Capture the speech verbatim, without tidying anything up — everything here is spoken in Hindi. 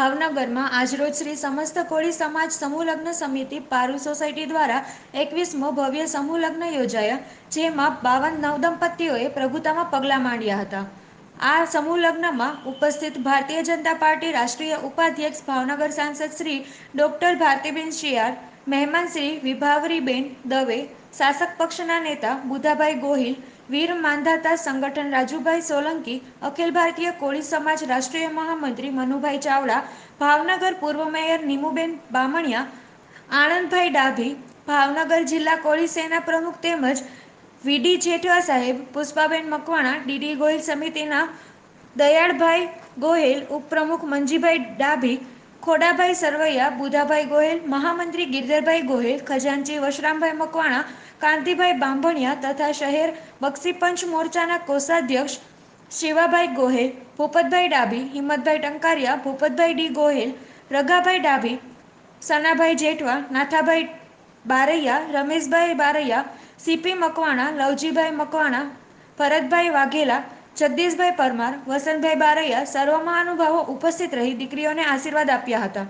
भावनगर में आज रोज श्री समस्त कोळी समाज समूह लग्न समिति पारू सोसाइटी द्वारा एकवीसमो भव्य समूह लग्न योजाया, जेमा बावन नवदंपतिओए प्रभुतामा पगला मांड्या हता। आ समूह लग्न में उपस्थित भारतीय जनता पार्टी राष्ट्रीय उपाध्यक्ष भावनगर सांसद श्री डॉक्टर भारतीबेन शियार, मेहमान श्री विभावरी बेन दवे, शासक पक्षना नेता बुधाभाई गोहिल, वीर मांधाता संगठन राजूभाई सोलंकी, अखिल भारतीय कोळी समाज राष्ट्रीय महामंत्री मनुभाई चावला, भावनगर पूर्व मेयर नीमूबेन बामणिया, आनंद भाई डाभी, भावनगर जिला कोळी सेना प्रमुख तेमज़ वीडी जेठवा साहेब, पुष्पाबेन मकवाणा डी डी गोहिल समितिना दयाळभाई गोहिल उपप्रमुख, मंजीभाई डाभी, खोड़ा भाई सरवैया, बुधाभाई गोहिल, महामंत्री गिरधरभाई गोहिल, खजांची वशराम भाई मकवाणा, कांतिभाई बांभणिया तथा शहर बक्षीपंच मोर्चाना कोषाध्यक्ष सेवाभाई गोहेल, भूपत भाई डाभी, हिम्मत भाई टंकारिया, भूपत भाई डी गोहिल, रघाभाई डाभी, सनाभाई जेठवा, नाथाभाई बारैया, रमेश भाई बारैया, सीपी मकवाणा, लवजी भाई मकवाणा, भरतभाई वाघेला, चद्रेश भाई परमार, वशराम भाई बारैया सर्व महानुभावों उपस्थित रही दीकरीओने आशीर्वाद आप्या हता।